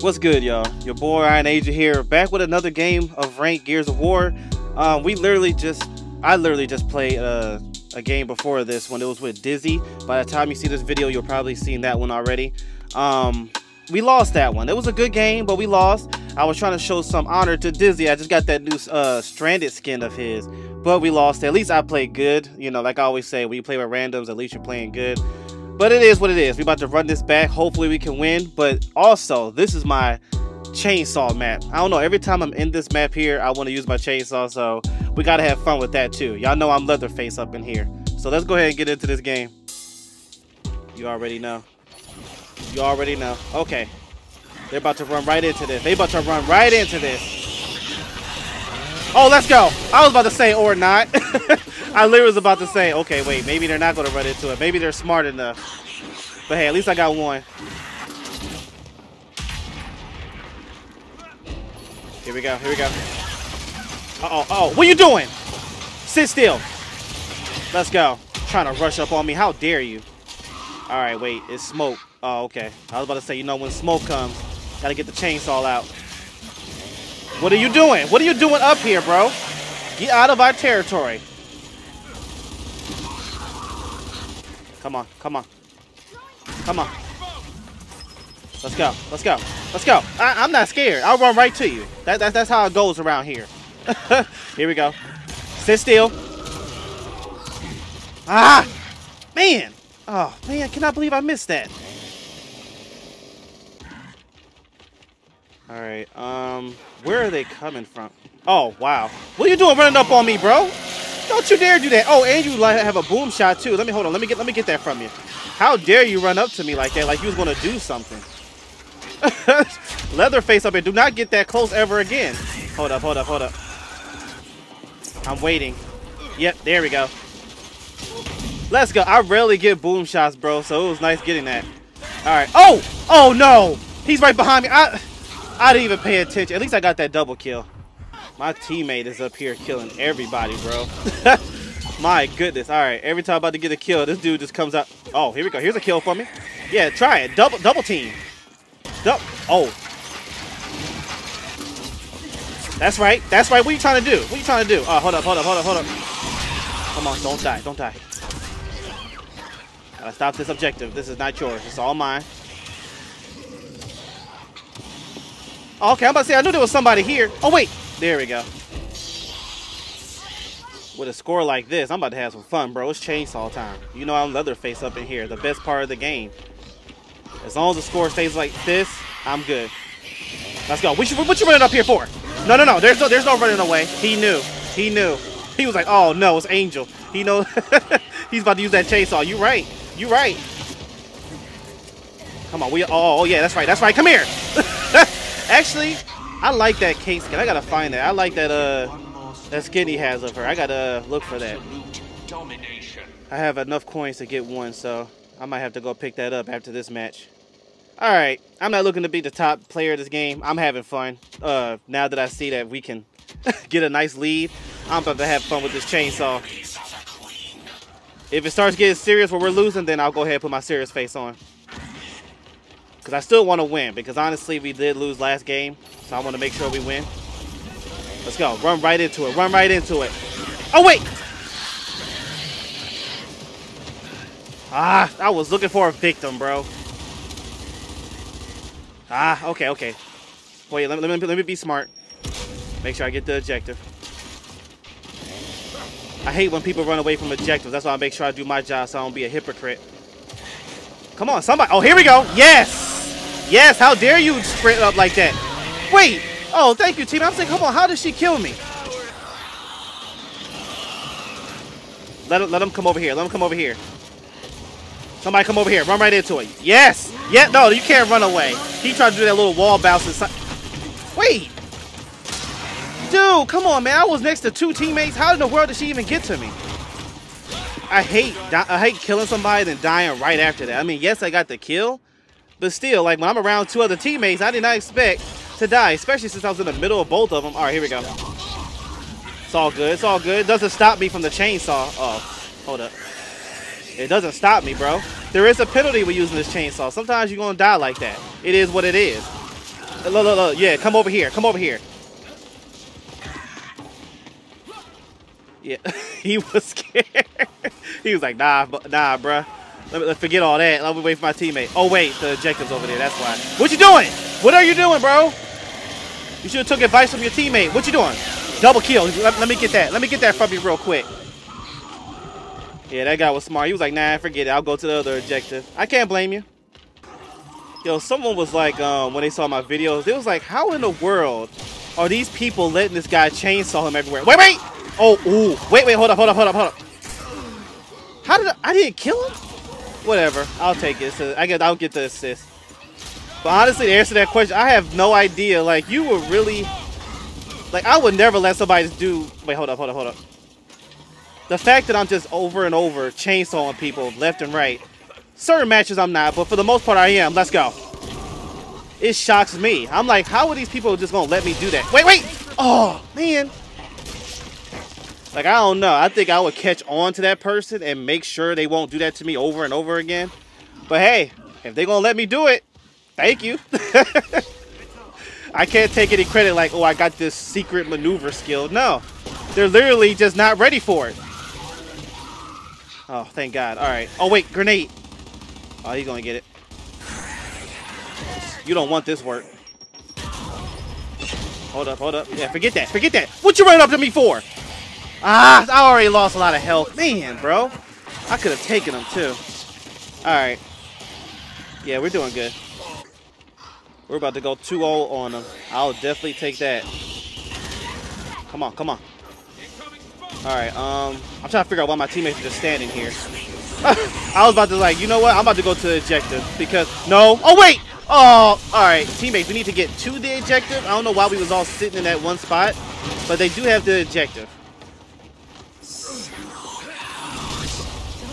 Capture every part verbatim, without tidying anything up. What's good, y'all? Your boy Iron Ager here, back with another game of ranked Gears of War. Um, we literally just, I literally just played a, a game before this one. It was with Dizzy. By the time you see this video, you'll probably seen that one already. Um, we lost that one. It was a good game, but we lost. I was trying to show some honor to Dizzy. I just got that new uh, Stranded skin of his, but we lost. At least I played good. You know, like I always say, when you play with randoms, at least you're playing good. But it is what it is. We're about to run this back. Hopefully we can win. But also, this is my chainsaw map. I don't know. Every time I'm in this map here, I want to use my chainsaw. So we got to have fun with that too. Y'all know I'm Leatherface up in here. So let's go ahead and get into this game. You already know. You already know. Okay. They're about to run right into this. They're about to run right into this. Oh, let's go. I was about to say or not. I literally was about to say, okay, wait, maybe they're not going to run into it. Maybe they're smart enough. But hey, at least I got one. Here we go, here we go. Uh-oh, uh-oh. What are you doing? Sit still. Let's go. Trying to rush up on me. How dare you? All right, wait, it's smoke. Oh, okay. I was about to say, you know, when smoke comes, got to get the chainsaw out. What are you doing? What are you doing up here, bro? Get out of our territory. Come on, come on, come on. Let's go, let's go, let's go. I, I'm not scared. I'll run right to you. That, that, that's how it goes around here. Here we go. Sit still. Ah, man. Oh, man, I cannot believe I missed that. All right, um, where are they coming from? Oh, wow. What are you doing running up on me, bro? Don't you dare do that. Oh, and you have a boom shot too. Let me hold on. Let me get let me get that from you. How dare you run up to me like that? Like you was gonna do something. Leatherface up here. Do not get that close ever again. Hold up, hold up, hold up. I'm waiting. Yep, there we go. Let's go. I rarely get boom shots, bro, so it was nice getting that. Alright. Oh! Oh no! He's right behind me. I I didn't even pay attention. At least I got that double kill. My teammate is up here killing everybody, bro. My goodness. All right, every time I'm about to get a kill, this dude just comes out. Oh, here we go. Here's a kill for me. Yeah, try it. Double double team. Double. Oh. That's right. That's right. What are you trying to do? What are you trying to do? Oh, hold up, hold up, hold up, hold up. Come on, don't die. Don't die. Gotta stop this objective. This is not yours. It's all mine. Oh, okay, I'm about to say, I knew there was somebody here. Oh, wait. There we go. With a score like this, I'm about to have some fun, bro. It's chainsaw time. You know I'm Leatherface up in here. The best part of the game. As long as the score stays like this, I'm good. Let's go. What you, what you running up here for? No, no, no. There's no, there's no running away. He knew. He knew. He was like, oh, no, it's Angel. He knows. He's about to use that chainsaw. You right. You right. Come on. We. Oh, oh yeah, that's right. That's right. Come here. Actually, I like that Kate skin. I gotta find that. I like that uh that skin he has of her. I gotta look for that. I have enough coins to get one, so I might have to go pick that up after this match. All right, I'm not looking to be the top player of this game. I'm having fun. Uh, now that I see that we can get a nice lead, I'm about to have fun with this chainsaw. If it starts getting serious where we're losing, then I'll go ahead and put my serious face on. Because I still want to win. Because honestly, we did lose last game. So I want to make sure we win. Let's go. Run right into it. Run right into it. Oh, wait. Ah, I was looking for a victim, bro. Ah, okay, okay. Wait, let me, let me, let me be smart. Make sure I get the objective. I hate when people run away from objectives. That's why I make sure I do my job so I don't be a hypocrite. Come on, somebody. Oh, here we go. Yes. Yes, how dare you sprint up like that? Wait. Oh, thank you, team. I'm saying, come on, how did she kill me? Let him, let him come over here. Let him come over here. Somebody come over here. Run right into it. Yes. Yeah, no, you can't run away. He tried to do that little wall bounce inside. Wait. Dude, come on, man. I was next to two teammates. How in the world did she even get to me? I hate, I hate killing somebody and then dying right after that. I mean, yes, I got the kill. But still, like, when I'm around two other teammates, I did not expect to die, especially since I was in the middle of both of them. All right, here we go. It's all good. It's all good. It doesn't stop me from the chainsaw. Oh, hold up. It doesn't stop me, bro. There is a penalty with using this chainsaw. Sometimes you're going to die like that. It is what it is. Look, look, look. Yeah, come over here. Come over here. Yeah, he was scared. He was like, nah, nah, bruh. Let me let, forget all that. Let me wait for my teammate. Oh, wait. The objective's over there. That's why. What you doing? What are you doing, bro? You should have took advice from your teammate. What you doing? Double kill. Let, let me get that. Let me get that from you real quick. Yeah, that guy was smart. He was like, nah, forget it. I'll go to the other objective. I can't blame you. Yo, someone was like, um, when they saw my videos, they was like, how in the world are these people letting this guy chainsaw him everywhere? Wait, wait! Oh, ooh. Wait, wait, hold up, hold up, hold up, hold up. How did I, I didn't kill him? Whatever. I'll take it. So I guess I'll get the assist. But honestly, to answer that question, I have no idea. Like, you were really... Like, I would never let somebody do... Wait, hold up, hold up, hold up. The fact that I'm just over and over chainsawing people left and right. Certain matches I'm not, but for the most part I am. Let's go. It shocks me. I'm like, how are these people just going to let me do that? Wait, wait. Oh, man. Like, I don't know. I think I would catch on to that person and make sure they won't do that to me over and over again. But hey, if they're going to let me do it, thank you. I can't take any credit like, oh, I got this secret maneuver skill. No, they're literally just not ready for it. Oh, thank God. All right. Oh, wait. Grenade. Oh, he's going to get it. You don't want this work. Hold up. Hold up. Yeah, forget that. Forget that. What you running up to me for? Ah, I already lost a lot of health. Man, bro. I could have taken him, too. All right. Yeah, we're doing good. We're about to go two oh on him. I'll definitely take that. Come on. Come on. Alright, um, I'm trying to figure out why my teammates are just standing here. I was about to like, you know what? I'm about to go to the objective because, no. Oh, wait. Oh, alright. Teammates, we need to get to the objective. I don't know why we was all sitting in that one spot, but they do have the objective.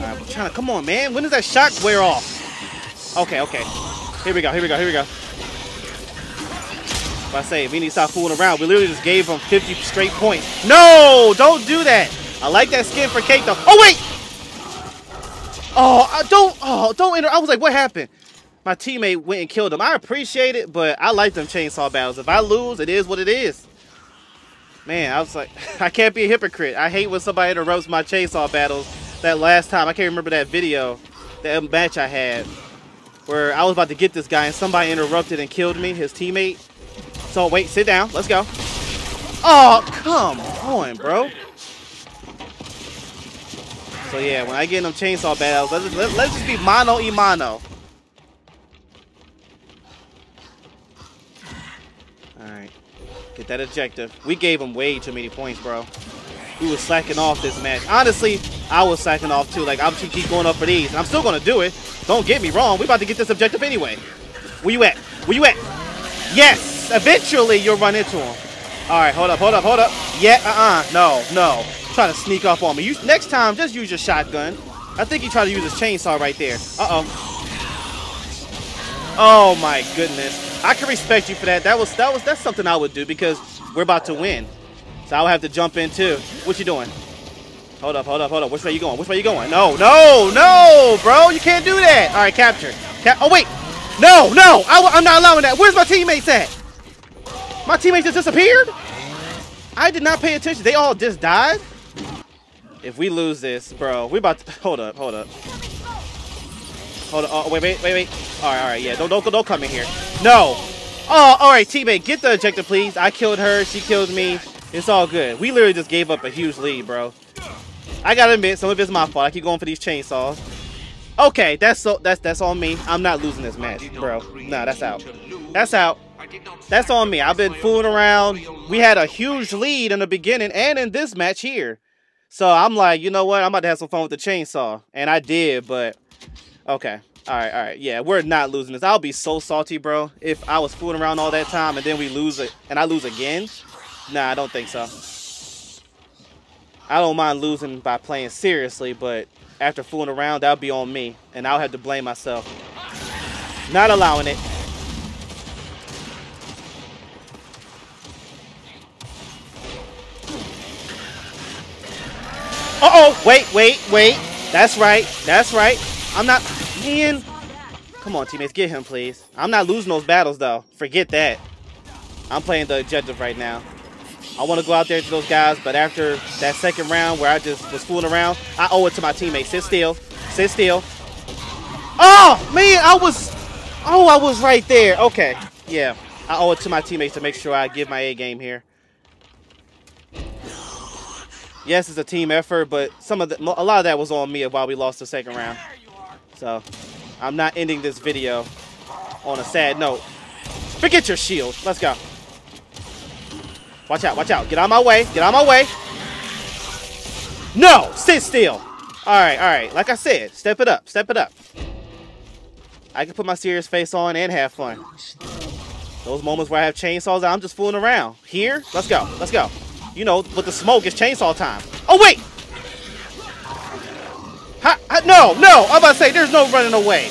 Alright, we're trying to, come on, man. When does that shock wear off? Okay, okay. Here we go, here we go, here we go. If I say, we need to stop fooling around. We literally just gave him fifty straight points. No, don't do that. I like that skin for Kate, though. Oh, wait. Oh, I don't. Oh, don't enter. I was like, what happened? My teammate went and killed him. I appreciate it, but I like them chainsaw battles. If I lose, it is what it is. Man, I was like, I can't be a hypocrite. I hate when somebody interrupts my chainsaw battles. That last time, I can't remember that video, that match I had, where I was about to get this guy, and somebody interrupted and killed me, his teammate. So, wait, sit down. Let's go. Oh, come on, bro. So, yeah, when I get in them chainsaw battles, let's just, let's just be mano y mano. Alright. Get that objective. We gave him way too many points, bro. We was slacking off this match. Honestly, I was slacking off, too. Like, I'm too keep going up for these. I'm still going to do it. Don't get me wrong. We're about to get this objective anyway. Where you at? Where you at? Yes! Eventually, you'll run into him. All right, hold up, hold up, hold up. Yeah, uh-uh, no, no. Try to sneak up on me. You, next time, just use your shotgun. I think he tried to use his chainsaw right there. Uh-oh. Oh, my goodness. I can respect you for that. That was, that was, that's something I would do because we're about to win. So I would have to jump in, too. What you doing? Hold up, hold up, hold up. Which way you going? Which way you going? No, no, no, bro. You can't do that. All right, capture. Cap oh, wait. No, no. I, I'm not allowing that. Where's my teammates at? My teammates just disappeared? I did not pay attention. They all just died? If we lose this, bro, we about to... Hold up, hold up. Hold up. Oh, wait, wait, wait, wait. All right, all right, yeah. Don't, don't, don't come in here. No. Oh, all right, teammate. Get the objective, please. I killed her. She killed me. It's all good. We literally just gave up a huge lead, bro. I got to admit, some of it's my fault. I keep going for these chainsaws. Okay, that's so that's that's on me. I'm not losing this match, bro. Nah, that's out. That's out. That's on me. I've been fooling around. We had a huge lead in the beginning and in this match here. So I'm like, you know what? I'm about to have some fun with the chainsaw. And I did, but okay. All right, all right. Yeah, we're not losing this. I'll be so salty, bro, if I was fooling around all that time and then we lose it and I lose again. Nah, I don't think so. I don't mind losing by playing seriously, but after fooling around, that'll be on me. And I'll have to blame myself. Not allowing it. Uh-oh, wait, wait, wait. That's right, that's right. I'm not, man. Come on, teammates, get him, please. I'm not losing those battles, though. Forget that. I'm playing the objective right now. I want to go out there to those guys, but after that second round where I just was fooling around, I owe it to my teammates. Sit still. Sit still. Oh, man, I was... Oh, I was right there. Okay. Yeah, I owe it to my teammates to make sure I give my A game here. Yes, it's a team effort, but some of the, a lot of that was on me while we lost the second round. So, I'm not ending this video on a sad note. Forget your shield. Let's go. Watch out, watch out. Get out of my way. Get out of my way. No! Sit still. All right, all right. Like I said, step it up. Step it up. I can put my serious face on and have fun. Those moments where I have chainsaws, I'm just fooling around. Here? Let's go. Let's go. You know, with the smoke, it's chainsaw time. Oh, wait! Ha, ha, no, no! I'm about to say, there's no running away.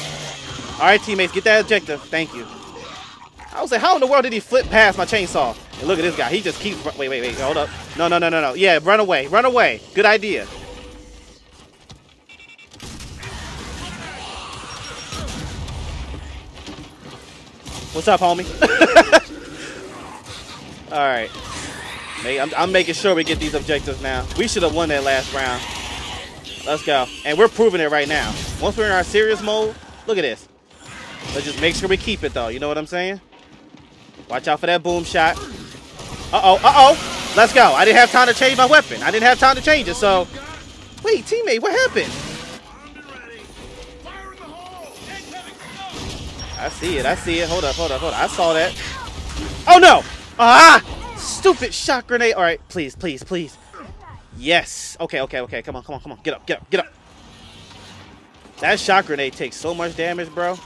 All right, teammates, get that objective. Thank you. I was like, how in the world did he flip past my chainsaw? And look at this guy. He just keeps... Wait, wait, wait. Hold up. No, no, no, no, no. Yeah, run away. Run away. Good idea. What's up, homie? All right. I'm, I'm making sure we get these objectives now. We should have won that last round. Let's go. And we're proving it right now. Once we're in our serious mode, look at this. Let's just make sure we keep it, though. You know what I'm saying? Watch out for that boom shot. Uh-oh, uh-oh. Let's go. I didn't have time to change my weapon. I didn't have time to change it, so... Wait, teammate, what happened? I see it, I see it. Hold up, hold up, hold up. I saw that. Oh, no! Ah! Stupid shot grenade. All right, please, please, please. Yes. Okay, okay, okay. Come on, come on, come on. Get up, get up, get up. That shot grenade takes so much damage, bro.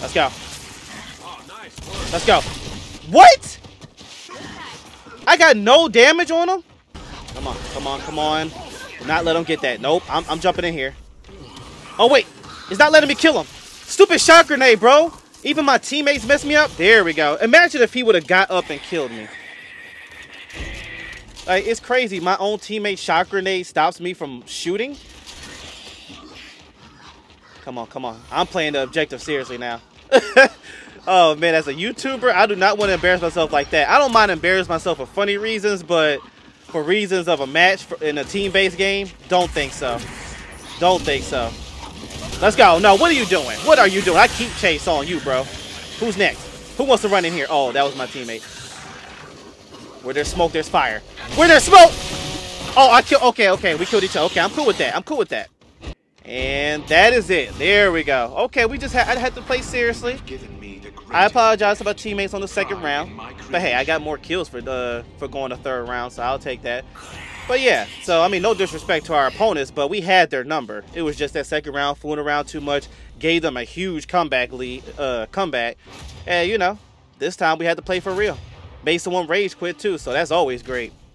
Let's go. Let's go. What? I got no damage on him? Come on, come on, come on. Do not let him get that. Nope, I'm, I'm jumping in here. Oh, wait. It's not letting me kill him. Stupid shot grenade, bro. Even my teammates messed me up. There we go. Imagine if he would have got up and killed me. Like, it's crazy. My own teammate shot grenade stops me from shooting. Come on, come on. I'm playing the objective seriously now. Oh, man, as a YouTuber, I do not want to embarrass myself like that. I don't mind embarrassing myself for funny reasons, but for reasons of a match in a team-based game, don't think so. Don't think so. Let's go. No, what are you doing? What are you doing? I keep chase on you, bro. Who's next? Who wants to run in here? Oh, that was my teammate. Where there's smoke, there's fire. Where there's smoke! Oh, I killed... Okay, okay. We killed each other. Okay, I'm cool with that. I'm cool with that. And that is it. There we go. Okay, we just had... I had to play seriously. I apologize to my teammates on the second round. But, hey, I got more kills for, the, for going the third round, so I'll take that. But yeah, so, I mean, no disrespect to our opponents, but we had their number. It was just that second round, fooling around too much, gave them a huge comeback lead, uh, comeback. And, you know, this time we had to play for real. Made someone rage quit, too, so that's always great.